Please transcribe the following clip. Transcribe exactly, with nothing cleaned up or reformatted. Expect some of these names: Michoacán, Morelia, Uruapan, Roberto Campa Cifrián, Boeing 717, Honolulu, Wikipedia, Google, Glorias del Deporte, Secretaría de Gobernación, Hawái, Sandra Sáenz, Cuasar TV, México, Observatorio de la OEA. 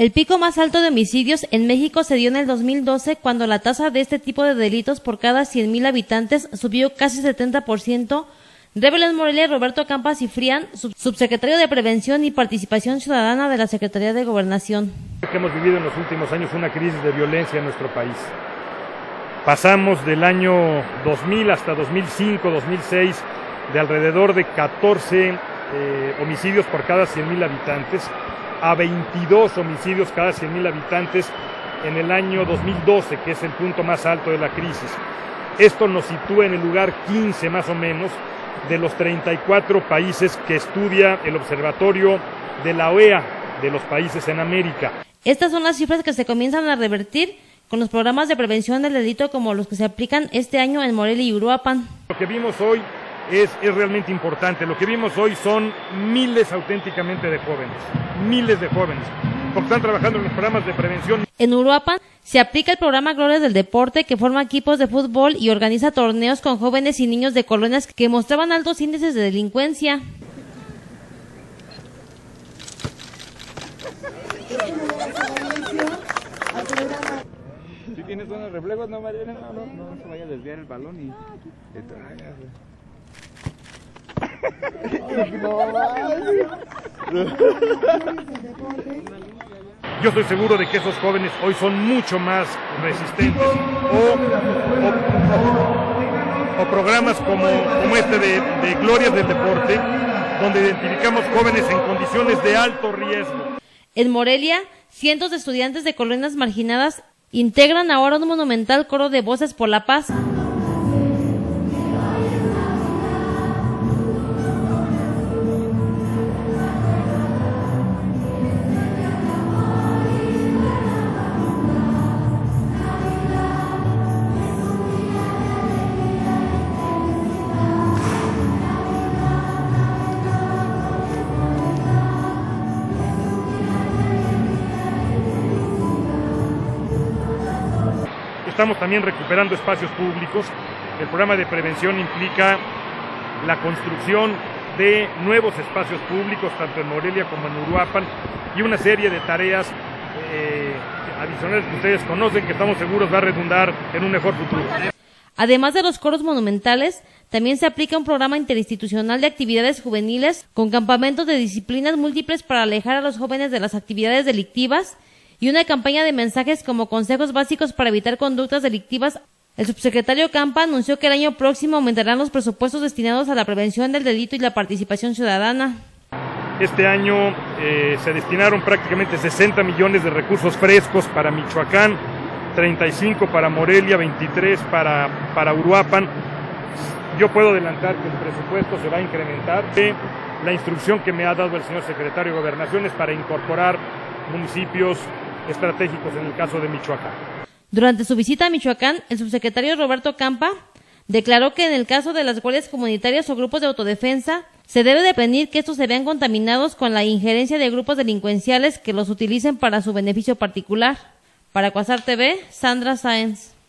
El pico más alto de homicidios en México se dio en el dos mil doce, cuando la tasa de este tipo de delitos por cada cien mil habitantes subió casi setenta por ciento, reveló en Morelia Roberto Campa Cifrián, subsecretario de Prevención y Participación Ciudadana de la Secretaría de Gobernación. Lo que hemos vivido en los últimos años fue una crisis de violencia en nuestro país. Pasamos del año dos mil hasta dos mil cinco, dos mil seis, de alrededor de catorce eh, homicidios por cada cien mil habitantes a veintidós homicidios cada cien mil habitantes en el año dos mil doce, que es el punto más alto de la crisis. Esto nos sitúa en el lugar quince más o menos de los treinta y cuatro países que estudia el Observatorio de la O E A de los países en América. Estas son las cifras que se comienzan a revertir con los programas de prevención del delito como los que se aplican este año en Morelia y Uruapan. Lo que vimos hoy es, es realmente importante. Lo que vimos hoy son miles auténticamente de jóvenes, miles de jóvenes, porque están trabajando en los programas de prevención. En Uruapan se aplica el programa Glorias del Deporte, que forma equipos de fútbol y organiza torneos con jóvenes y niños de colonias que mostraban altos índices de delincuencia. Si tienes buenos reflejos, no, Mariana, no, no, no, no se vaya a desviar el balón y te tragas. Yo estoy seguro de que esos jóvenes hoy son mucho más resistentes, o, o, o programas como, como este de, de Glorias del Deporte, donde identificamos jóvenes en condiciones de alto riesgo. En Morelia, cientos de estudiantes de colonias marginadas integran ahora un monumental coro de voces por la paz. Estamos también recuperando espacios públicos. El programa de prevención implica la construcción de nuevos espacios públicos, tanto en Morelia como en Uruapan, y una serie de tareas eh, adicionales que ustedes conocen, que estamos seguros va a redundar en un mejor futuro. Además de los coros monumentales, también se aplica un programa interinstitucional de actividades juveniles con campamentos de disciplinas múltiples para alejar a los jóvenes de las actividades delictivas, y una campaña de mensajes como consejos básicos para evitar conductas delictivas. El subsecretario Campa anunció que el año próximo aumentarán los presupuestos destinados a la prevención del delito y la participación ciudadana. Este año eh, se destinaron prácticamente sesenta millones de recursos frescos para Michoacán, treinta y cinco para Morelia, veintitrés para, para Uruapan. Yo puedo adelantar que el presupuesto se va a incrementar. La instrucción que me ha dado el señor secretario de Gobernación es para incorporar municipios estratégicos en el caso de Michoacán. Durante su visita a Michoacán, el subsecretario Roberto Campa declaró que en el caso de las guardias comunitarias o grupos de autodefensa, se debe de prevenir que estos se vean contaminados con la injerencia de grupos delincuenciales que los utilicen para su beneficio particular. Para Cuasar T V, Sandra Sáenz.